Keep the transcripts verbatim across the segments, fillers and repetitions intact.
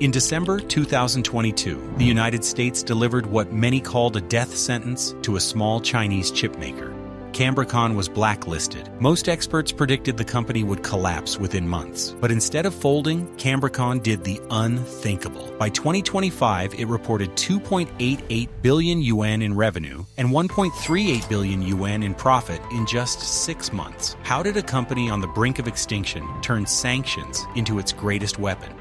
In December two thousand twenty-two, the United States delivered what many called a death sentence to a small Chinese chipmaker. Cambricon was blacklisted. Most experts predicted the company would collapse within months. But instead of folding, Cambricon did the unthinkable. By twenty twenty-five, it reported two point eight eight billion yuan in revenue and one point three eight billion yuan in profit in just six months. How did a company on the brink of extinction turn sanctions into its greatest weapon?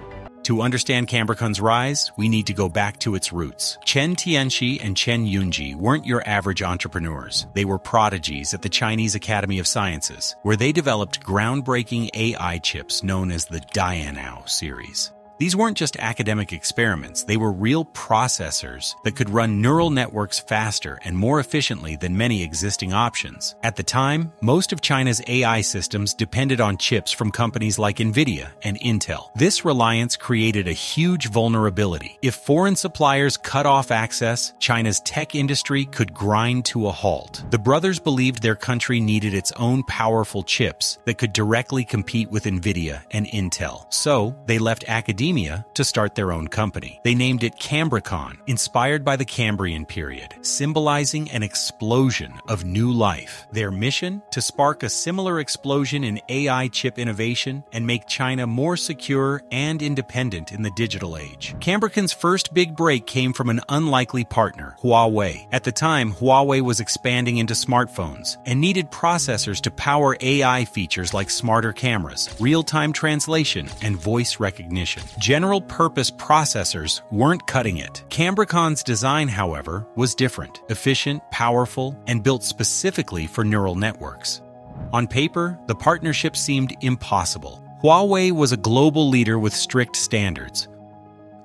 To understand Cambricon's rise, we need to go back to its roots. Chen Tianxi and Chen Yunji weren't your average entrepreneurs. They were prodigies at the Chinese Academy of Sciences, where they developed groundbreaking A I chips known as the Dianao series. These weren't just academic experiments, they were real processors that could run neural networks faster and more efficiently than many existing options. At the time, most of China's A I systems depended on chips from companies like Nvidia and Intel. This reliance created a huge vulnerability. If foreign suppliers cut off access, China's tech industry could grind to a halt. The brothers believed their country needed its own powerful chips that could directly compete with Nvidia and Intel. So, they left academia to start their own company. They named it Cambricon, inspired by the Cambrian period, symbolizing an explosion of new life. Their mission? To spark a similar explosion in A I chip innovation and make China more secure and independent in the digital age. Cambricon's first big break came from an unlikely partner, Huawei. At the time, Huawei was expanding into smartphones and needed processors to power A I features like smarter cameras, real-time translation, and voice recognition. General-purpose processors weren't cutting it. Cambricon's design, however, was different, efficient, powerful, and built specifically for neural networks. On paper, the partnership seemed impossible. Huawei was a global leader with strict standards,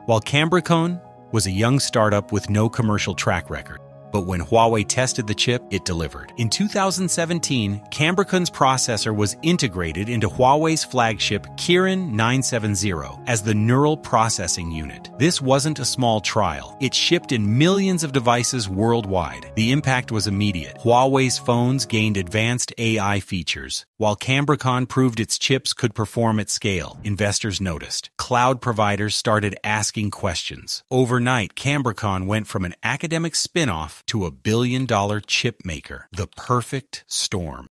while Cambricon was a young startup with no commercial track record. But when Huawei tested the chip, it delivered. In two thousand seventeen, Cambricon's processor was integrated into Huawei's flagship Kirin nine seventy as the neural processing unit. This wasn't a small trial. It shipped in millions of devices worldwide. The impact was immediate. Huawei's phones gained advanced A I features, while Cambricon proved its chips could perform at scale. Investors noticed. Cloud providers started asking questions. Overnight, Cambricon went from an academic spin-off to a billion-dollar chip maker, the perfect storm.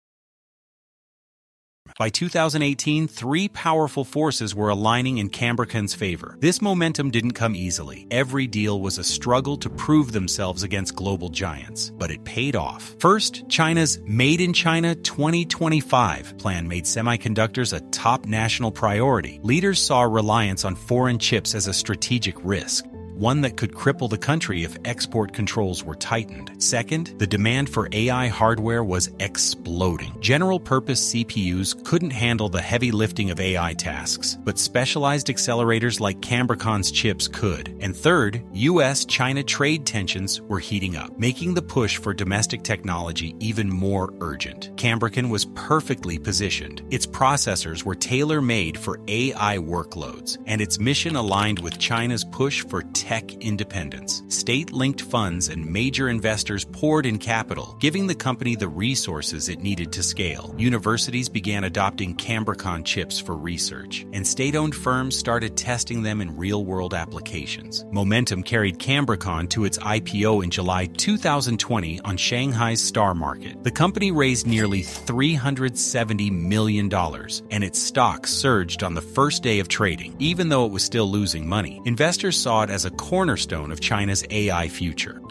By two thousand eighteen, three powerful forces were aligning in Cambricon's favor. This momentum didn't come easily. Every deal was a struggle to prove themselves against global giants, but it paid off. First, China's Made in China twenty twenty-five plan made semiconductors a top national priority. Leaders saw reliance on foreign chips as a strategic risk, one that could cripple the country if export controls were tightened. Second, the demand for A I hardware was exploding. General-purpose C P Us couldn't handle the heavy lifting of A I tasks, but specialized accelerators like Cambricon's chips could. And third, U S China trade tensions were heating up, making the push for domestic technology even more urgent. Cambricon was perfectly positioned. Its processors were tailor-made for A I workloads, and its mission aligned with China's push for tech independence. State-linked funds and major investors poured in capital, giving the company the resources it needed to scale. Universities began adopting Cambricon chips for research, and state-owned firms started testing them in real-world applications. Momentum carried Cambricon to its I P O in July two thousand twenty on Shanghai's Star Market. The company raised nearly three hundred seventy million dollars, and its stock surged on the first day of trading, even though it was still losing money. Investors saw it as a cornerstone of China's A I future.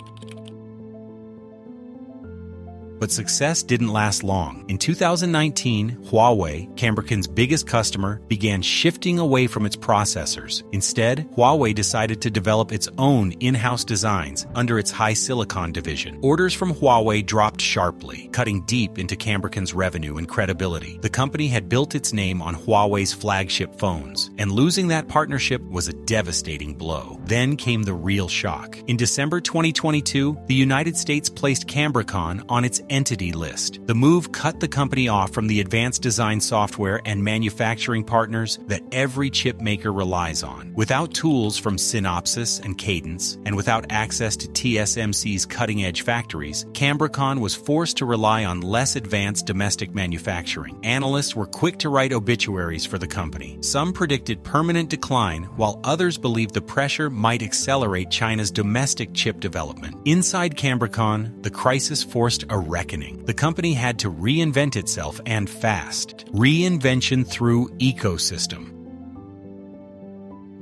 But success didn't last long. In two thousand nineteen, Huawei, Cambricon's biggest customer, began shifting away from its processors. Instead, Huawei decided to develop its own in-house designs under its HiSilicon division. Orders from Huawei dropped sharply, cutting deep into Cambricon's revenue and credibility. The company had built its name on Huawei's flagship phones, and losing that partnership was a devastating blow. Then came the real shock. In December twenty twenty-two, the United States placed Cambricon on its entity list. The move cut the company off from the advanced design software and manufacturing partners that every chip maker relies on. Without tools from Synopsys and Cadence, and without access to T S M C's cutting-edge factories, Cambricon was forced to rely on less advanced domestic manufacturing. Analysts were quick to write obituaries for the company. Some predicted permanent decline, while others believed the pressure might accelerate China's domestic chip development. Inside Cambricon, the crisis forced a reckoning. The company had to reinvent itself, and fast. Reinvention through ecosystem.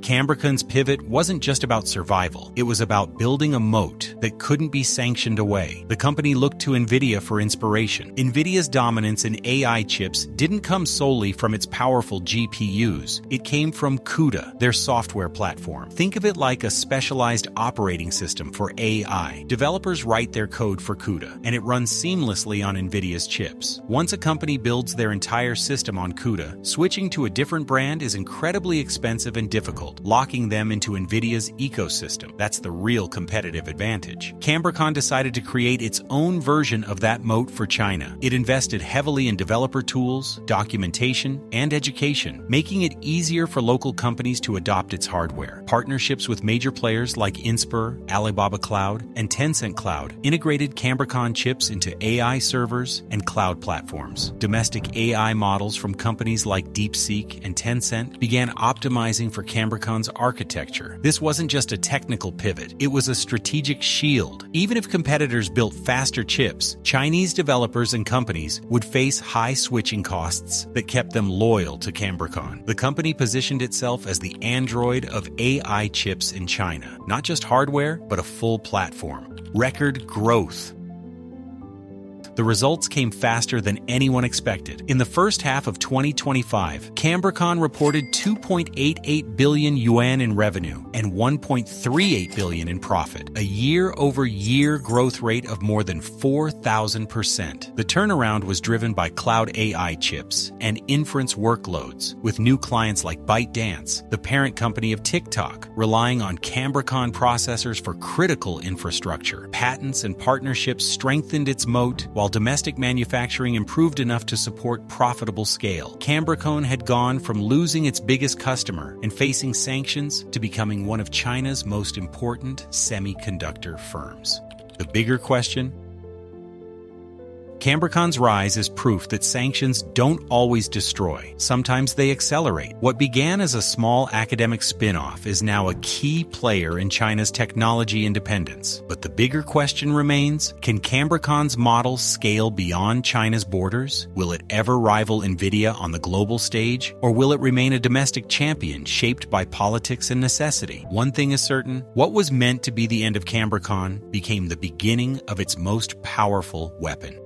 Cambricon's pivot wasn't just about survival. It was about building a moat that couldn't be sanctioned away. The company looked to Nvidia for inspiration. Nvidia's dominance in A I chips didn't come solely from its powerful G P Us. It came from CUDA, their software platform. Think of it like a specialized operating system for A I. Developers write their code for CUDA, and it runs seamlessly on Nvidia's chips. Once a company builds their entire system on CUDA, switching to a different brand is incredibly expensive and difficult, locking them into Nvidia's ecosystem. That's the real competitive advantage. Cambricon decided to create its own version of that moat for China. It invested heavily in developer tools, documentation, and education, making it easier for local companies to adopt its hardware. Partnerships with major players like Inspur, Alibaba Cloud, and Tencent Cloud integrated Cambricon chips into A I servers and cloud platforms. Domestic A I models from companies like DeepSeek and Tencent began optimizing for Cambricon architecture. This wasn't just a technical pivot, it was a strategic shield. Even if competitors built faster chips, Chinese developers and companies would face high switching costs that kept them loyal to Cambricon. The company positioned itself as the Android of A I chips in China. Not just hardware, but a full platform. Record growth. The results came faster than anyone expected. In the first half of twenty twenty-five, Cambricon reported two point eight eight billion yuan in revenue and one point three eight billion in profit, a year-over-year growth rate of more than four thousand percent. The turnaround was driven by cloud A I chips and inference workloads, with new clients like ByteDance, the parent company of TikTok, relying on Cambricon processors for critical infrastructure. Patents and partnerships strengthened its moat, while domestic manufacturing improved enough to support profitable scale. Cambricon had gone from losing its biggest customer and facing sanctions to becoming one of China's most important semiconductor firms. The bigger question? Cambricon's rise is proof that sanctions don't always destroy. Sometimes they accelerate. What began as a small academic spin-off is now a key player in China's technology independence. But the bigger question remains, can Cambricon's model scale beyond China's borders? Will it ever rival Nvidia on the global stage? Or will it remain a domestic champion shaped by politics and necessity? One thing is certain, what was meant to be the end of Cambricon became the beginning of its most powerful weapon.